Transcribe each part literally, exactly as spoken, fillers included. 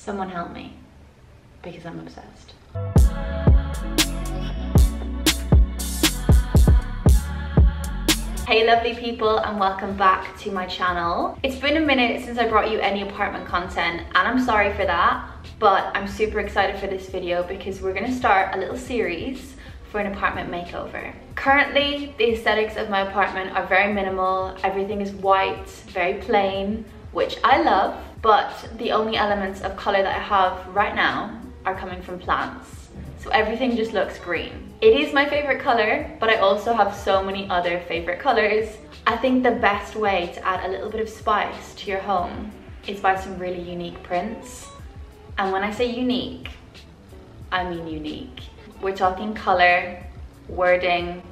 Someone help me, because I'm obsessed. Hey lovely people, and welcome back to my channel. It's been a minute since I brought you any apartment content, and I'm sorry for that, but I'm super excited for this video because we're gonna start a little series for an apartment makeover. Currently, the aesthetics of my apartment are very minimal. Everything is white, very plain, which I love. But the only elements of color that I have right now are coming from plants. So everything just looks green. It is my favorite color, but I also have so many other favorite colors. I think the best way to add a little bit of spice to your home is by some really unique prints. And when I say unique, I mean unique. We're talking color, wording,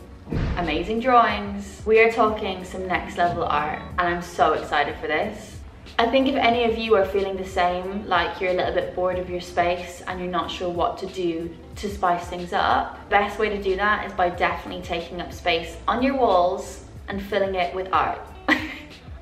amazing drawings. We are talking some next level art, and I'm so excited for this. I think if any of you are feeling the same, like you're a little bit bored of your space and you're not sure what to do to spice things up, best way to do that is by definitely taking up space on your walls and filling it with art.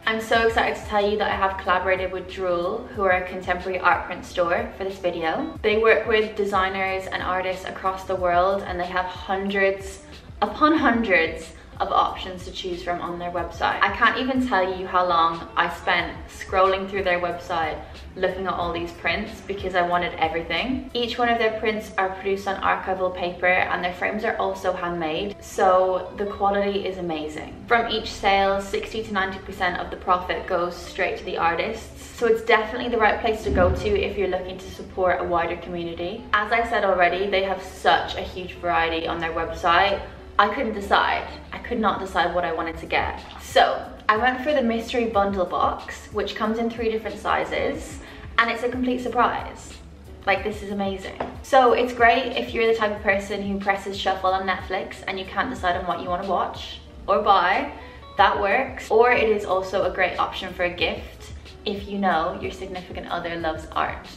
I'm so excited to tell you that I have collaborated with Drool, who are a contemporary art print store, for this video. They work with designers and artists across the world, and they have hundreds upon hundreds of options to choose from on their website. I can't even tell you how long I spent scrolling through their website looking at all these prints because I wanted everything. Each one of their prints are produced on archival paper, and their frames are also handmade, so the quality is amazing. From each sale, sixty to ninety percent of the profit goes straight to the artists, so it's definitely the right place to go to if you're looking to support a wider community. As I said already, they have such a huge variety on their website. I couldn't decide. I could not decide what I wanted to get. So I went for the mystery bundle box, which comes in three different sizes, and it's a complete surprise. Like, this is amazing. So it's great if you're the type of person who presses shuffle on Netflix and you can't decide on what you want to watch or buy. That works. Or it is also a great option for a gift if you know your significant other loves art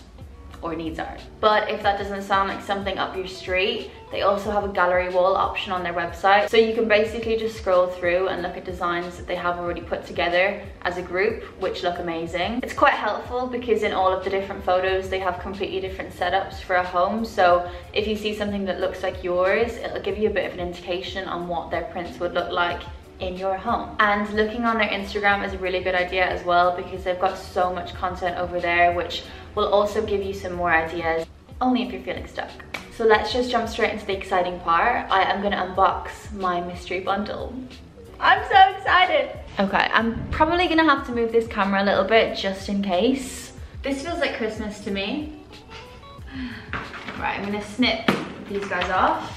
or needs art. But if that doesn't sound like something up your street, they also have a gallery wall option on their website, so you can basically just scroll through and look at designs that they have already put together as a group, which look amazing. It's quite helpful because in all of the different photos they have completely different setups for a home, so if you see something that looks like yours, it'll give you a bit of an indication on what their prints would look like in your home. And looking on their Instagram is a really good idea as well, because they've got so much content over there, which will also give you some more ideas, only if you're feeling stuck. So let's just jump straight into the exciting part. I am gonna unbox my mystery bundle. I'm so excited! Okay, I'm probably gonna have to move this camera a little bit just in case. This feels like Christmas to me. Right, I'm gonna snip these guys off.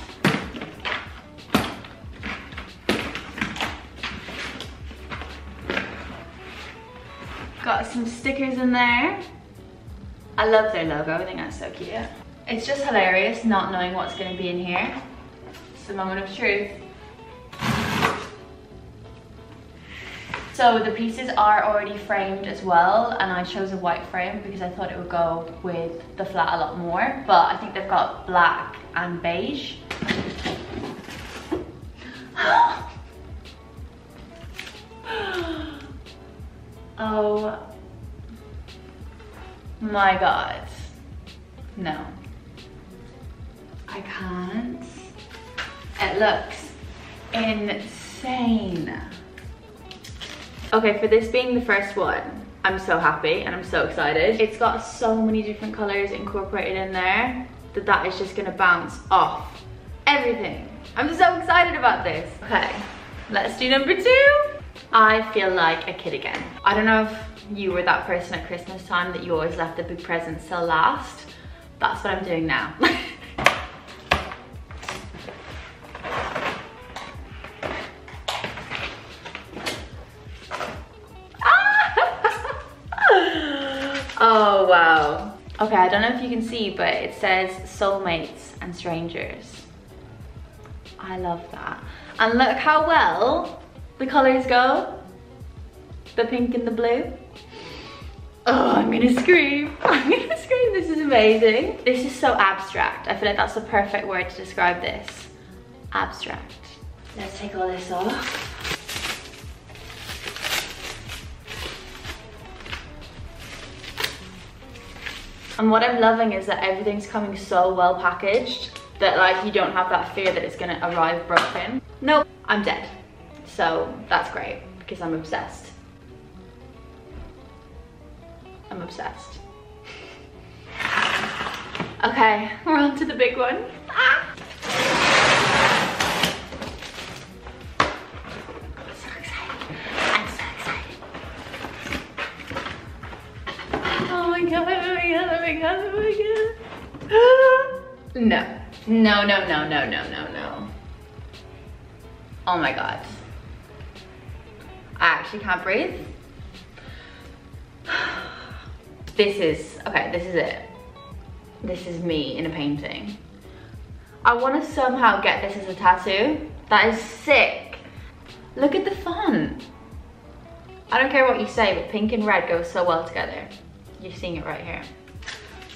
Got some stickers in there. I love their logo, I think that's so cute. It's just hilarious not knowing what's gonna be in here. It's the moment of truth. So the pieces are already framed as well, and I chose a white frame because I thought it would go with the flat a lot more, but I think they've got black and beige. Oh my god, no, I can't. It looks insane. Okay, for this being the first one, I'm so happy and I'm so excited. It's got so many different colors incorporated in there that that is just gonna bounce off everything. I'm so excited about this. Okay, let's do number two. I feel like a kid again. I don't know if you were that person at Christmas time that you always left the big presents till last. That's what I'm doing now. Oh wow. Okay, I don't know if you can see, but it says soulmates and strangers. I love that. And look how well the colors go, the pink and the blue. Oh, I'm gonna scream, I'm gonna scream, this is amazing. This is so abstract. I feel like that's the perfect word to describe this. Abstract. Let's take all this off. And what I'm loving is that everything's coming so well packaged that like you don't have that fear that it's gonna arrive broken. Nope, I'm dead. So that's great because I'm obsessed. I'm obsessed. Okay, we're on to the big one. Ah! I'm so excited. I'm so excited. Oh my god, oh my god, oh my god, oh my god. No. No, no, no, no, no, no, no. Oh my god. I actually can't breathe. This is, okay, this is it. This is me in a painting. I want to somehow get this as a tattoo. That is sick. Look at the font. I don't care what you say, but pink and red go so well together. You're seeing it right here.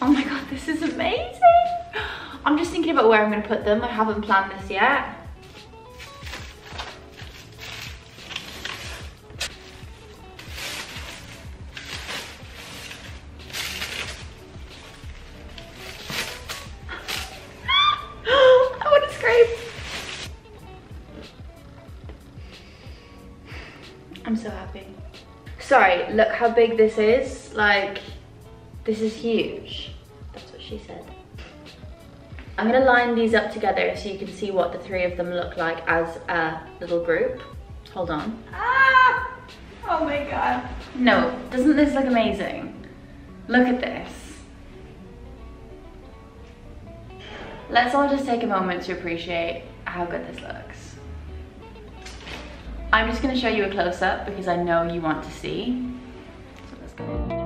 Oh my god, this is amazing. I'm just thinking about where I'm going to put them. I haven't planned this yet. I'm so happy. Sorry, look how big this is. Like, this is huge. That's what she said. I'm gonna line these up together so you can see what the three of them look like as a little group. Hold on. Ah! Oh my god. No, doesn't this look amazing? Look at this. Let's all just take a moment to appreciate how good this looks. I'm just going to show you a close-up because I know you want to see. So let's go.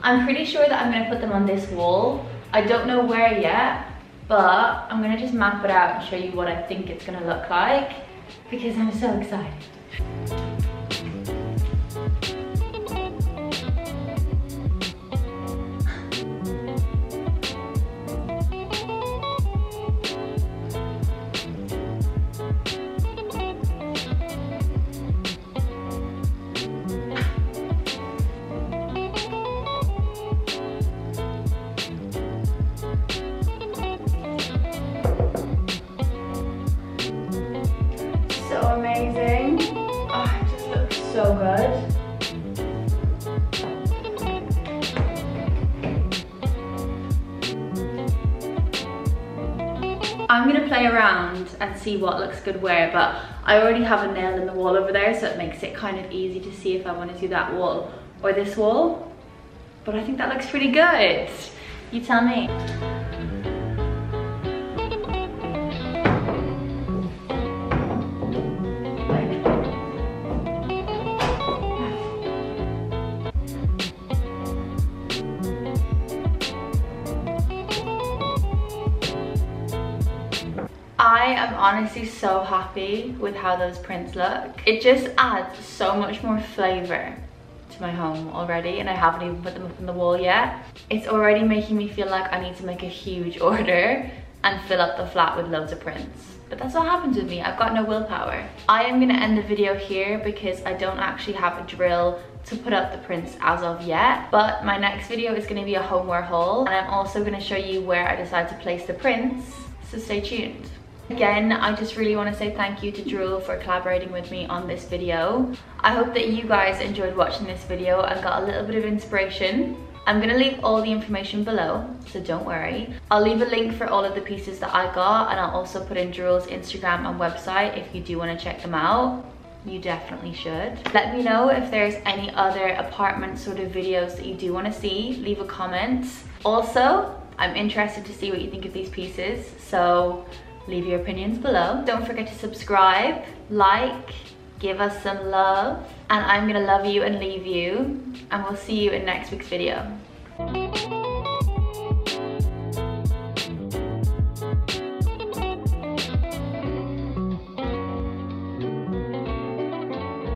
I'm pretty sure that I'm going to put them on this wall. I don't know where yet, but I'm going to just map it out and show you what I think it's going to look like because I'm so excited. Amazing. Oh, it just looks so good. I'm going to play around and see what looks good where, but I already have a nail in the wall over there, so it makes it kind of easy to see if I want to do that wall or this wall. But I think that looks pretty good. You tell me. I am honestly so happy with how those prints look. It just adds so much more flavor to my home already, and I haven't even put them up on the wall yet. It's already making me feel like I need to make a huge order and fill up the flat with loads of prints. But that's what happens with me, I've got no willpower. I am gonna end the video here because I don't actually have a drill to put up the prints as of yet, but my next video is gonna be a homeware haul, and I'm also gonna show you where I decide to place the prints, so stay tuned. Again, I just really want to say thank you to Drool for collaborating with me on this video. I hope that you guys enjoyed watching this video and got a little bit of inspiration. I'm going to leave all the information below, so don't worry. I'll leave a link for all of the pieces that I got, and I'll also put in Drool's Instagram and website if you do want to check them out. You definitely should. Let me know if there's any other apartment sort of videos that you do want to see. Leave a comment. Also, I'm interested to see what you think of these pieces, so leave your opinions below. Don't forget to subscribe, like, give us some love, and I'm gonna love you and leave you, and we'll see you in next week's video.